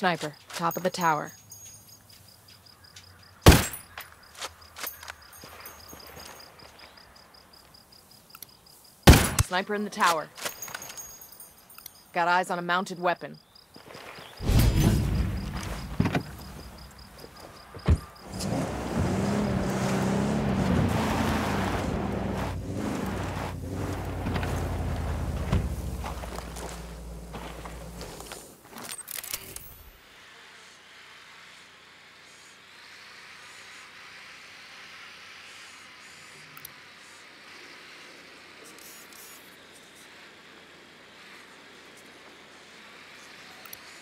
sniper, top of the tower. Sniper in the tower. Got eyes on a mounted weapon.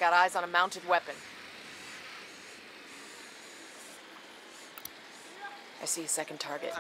Got eyes on a mounted weapon. I see a second target.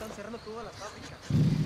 Están cerrando toda la fábrica.